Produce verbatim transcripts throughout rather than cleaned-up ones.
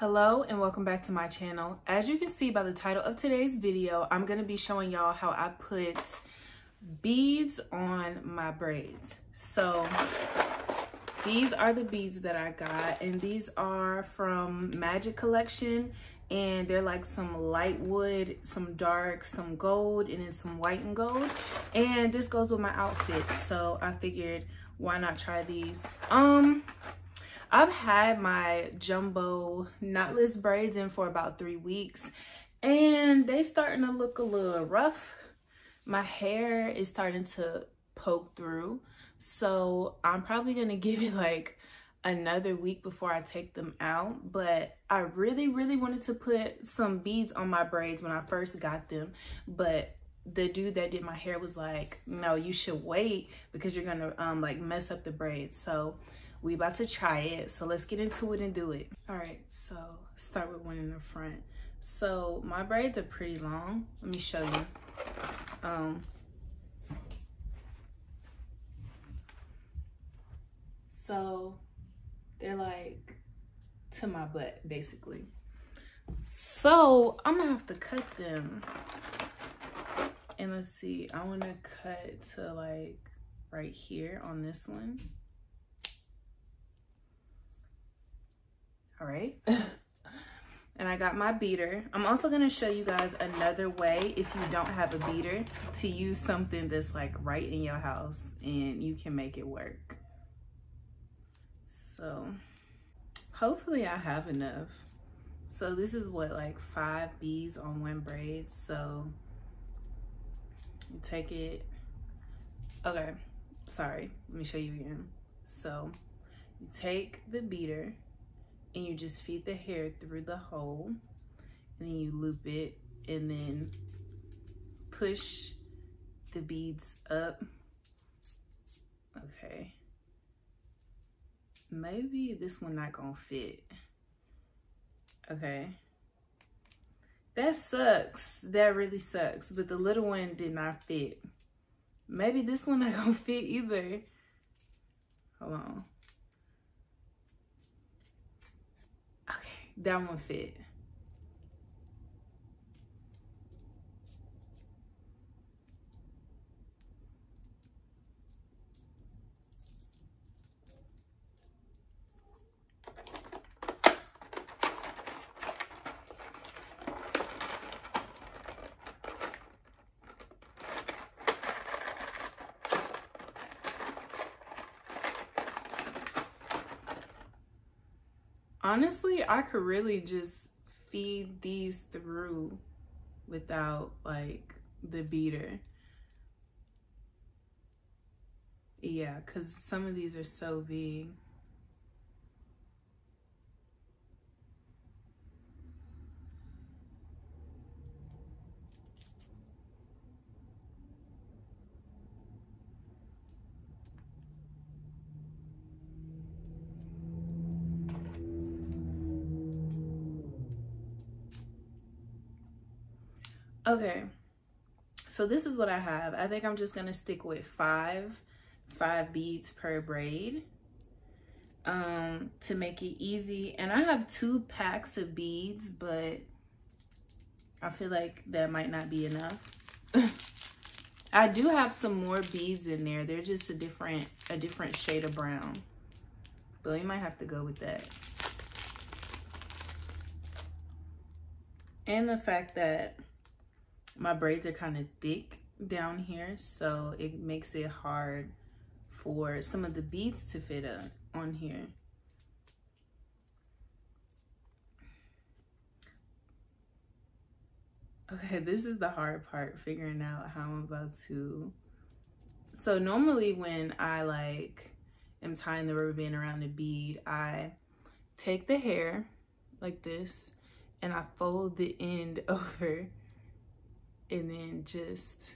Hello and welcome back to my channel. As you can see by the title of today's video, I'm going to be showing y'all how I put beads on my braids. So these are the beads that I got, and these are from Magic Collection, and they're like some light wood, some dark, some gold, and then some white and gold, and this goes with my outfit, so I figured why not try these. um I've had my jumbo knotless braids in for about three weeks and they starting to look a little rough. My hair is starting to poke through. So I'm probably gonna give it like another week before I take them out. But I really, really wanted to put some beads on my braids when I first got them. But the dude that did my hair was like, no, you should wait because you're gonna um, like mess up the braids. So we about to try it, so let's get into it and do it. All right, so start with one in the front. So my braids are pretty long. Let me show you. Um, so they're like to my butt, basically. So I'm gonna have to cut them. And let's see, I wanna cut to like right here on this one. All right, and I got my beater. I'm also gonna show you guys another way, if you don't have a beater, to use something that's like right in your house and you can make it work. So hopefully I have enough. So this is what, like five beads on one braid. So you take it, okay, sorry, let me show you again. So you take the beater and you just feed the hair through the hole, and then you loop it, and then push the beads up. Okay. Maybe this one not gonna fit. Okay. That sucks. That really sucks, but the little one did not fit. Maybe this one not gonna fit either. Hold on. That one fit. Honestly, I could really just feed these through without like the beater. Yeah, because some of these are so big. Okay, so this is what I have. I think I'm just gonna stick with five, five beads per braid um, to make it easy. And I have two packs of beads, but I feel like that might not be enough. I do have some more beads in there. They're just a different, a different shade of brown, but we might have to go with that. And the fact that my braids are kind of thick down here, so it makes it hard for some of the beads to fit up on here. Okay, this is the hard part, figuring out how I'm about to. So normally when I like am tying the rubber band around the bead, I take the hair like this and I fold the end over, and then just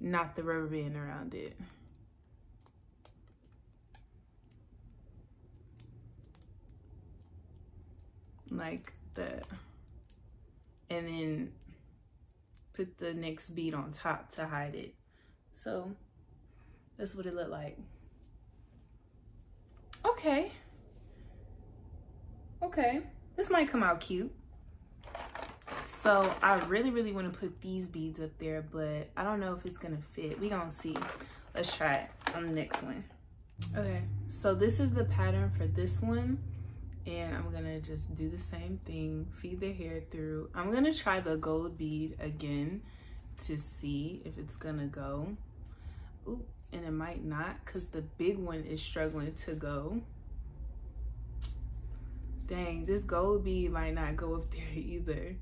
knot the rubber band around it. Like that. And then put the next bead on top to hide it. So that's what it looked like. Okay. Okay, This might come out cute. So I really, really want to put these beads up there, but I don't know if it's going to fit. We're going to see. Let's try it on the next one. Okay, so this is the pattern for this one. And I'm going to just do the same thing, feed the hair through. I'm going to try the gold bead again to see if it's going to go. Ooh, and it might not because the big one is struggling to go. Dang, this gold bead might not go up there either.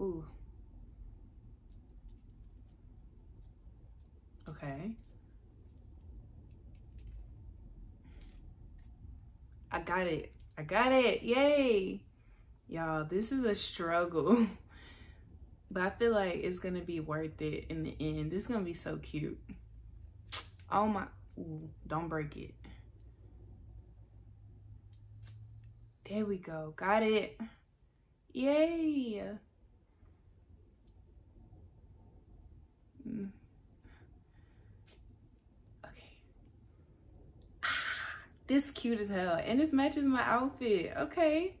Ooh. Okay. I got it. I got it. Yay. Y'all, this is a struggle. But I feel like it's going to be worth it in the end. This is going to be so cute. Oh my. Ooh, don't break it. There we go. Got it. Yay. Mm. This cute as hell, and this matches my outfit. Okay,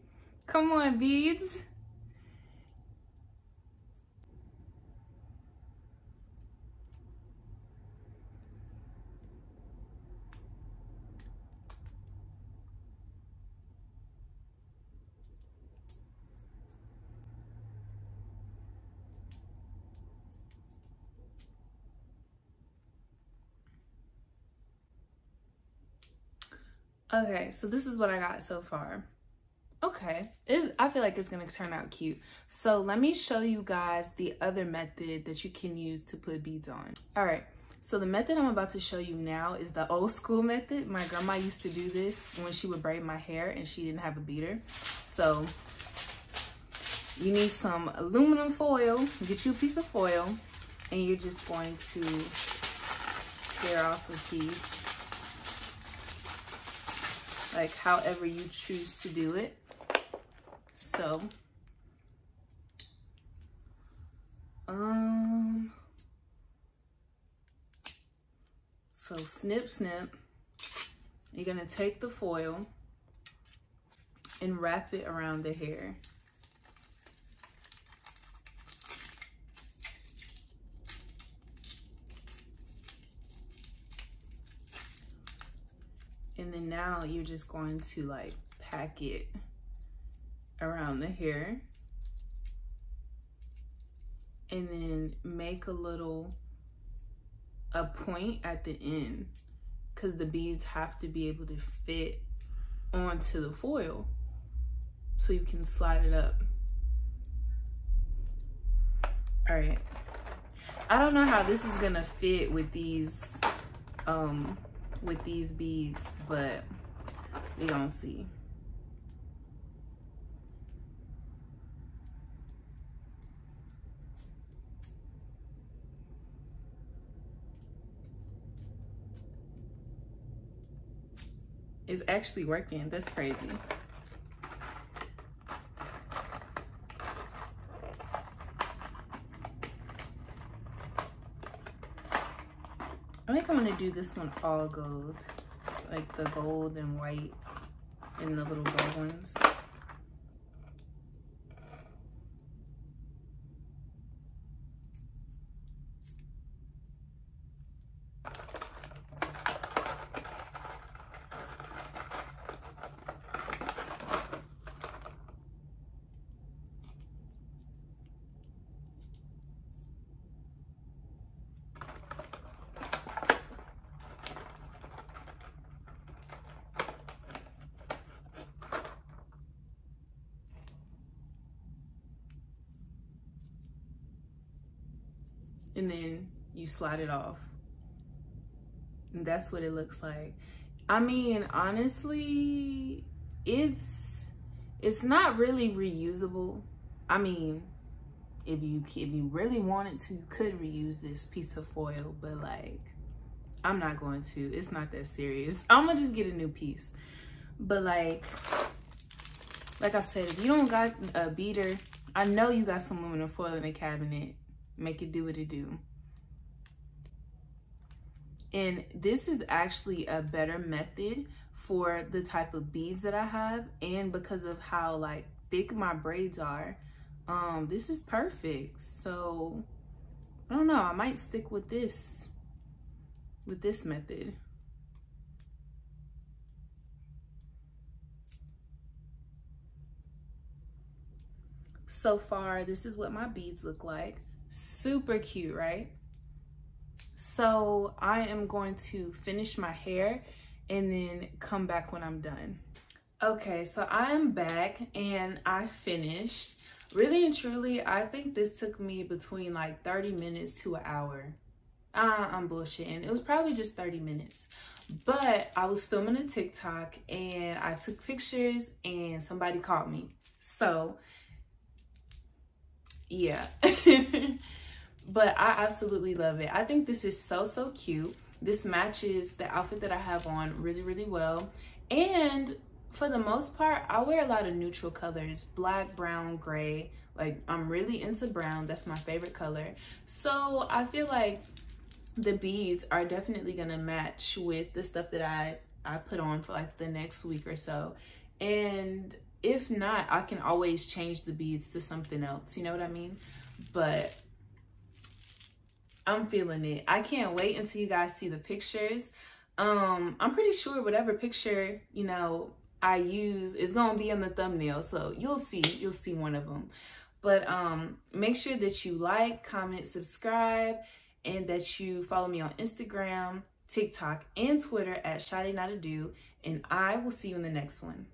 come on, beads. Okay, so this is what I got so far. Okay, it's, I feel like it's gonna turn out cute. So let me show you guys the other method that you can use to put beads on. All right, so the method I'm about to show you now is the old school method. My grandma used to do this when she would braid my hair and she didn't have a beater. So you need some aluminum foil, get you a piece of foil, and you're just going to tear off a piece. Like however you choose to do it. So, um, so snip, snip. You're gonna take the foil and wrap it around the hair. And then now you're just going to like pack it around the hair and then make a little, a point at the end because the beads have to be able to fit onto the foil so you can slide it up. All right. I don't know how this is gonna fit with these, um, with these beads, but we gonna see. It's actually working. That's crazy. I think I'm gonna do this one all gold, like the gold and white and the little gold ones. And then you slide it off. And that's what it looks like. I mean, honestly, it's it's not really reusable. I mean, if you if you really wanted to, you could reuse this piece of foil, but like, I'm not going to. It's not that serious. I'm gonna just get a new piece. But like, like I said, if you don't got a beater, I know you got some aluminum foil in the cabinet. Make it do what it do. And this is actually a better method for the type of beads that I have, and because of how like thick my braids are, um, this is perfect. So I don't know, I might stick with this, with this method. So far, this is what my beads look like. Super cute, right? So I am going to finish my hair and then come back when I'm done. Okay, so I am back and I finished. Really and truly, I think this took me between like thirty minutes to an hour. Uh, I'm bullshitting. It was probably just thirty minutes. But I was filming a TikTok and I took pictures and somebody called me. So yeah. But I absolutely love it. I think this is so, so cute. This matches the outfit that I have on really, really well. And for the most part, I wear a lot of neutral colors, black, brown, gray. Like, I'm really into brown. That's my favorite color. So I feel like the beads are definitely gonna match with the stuff that I, I put on for like the next week or so. And if not, I can always change the beads to something else. You know what I mean? But I'm feeling it. I can't wait until you guys see the pictures. Um, I'm pretty sure whatever picture, you know, I use is going to be in the thumbnail. So you'll see, you'll see one of them. But um, make sure that you like, comment, subscribe, and that you follow me on Instagram, TikTok, and Twitter at Shadae Not A Do. And I will see you in the next one.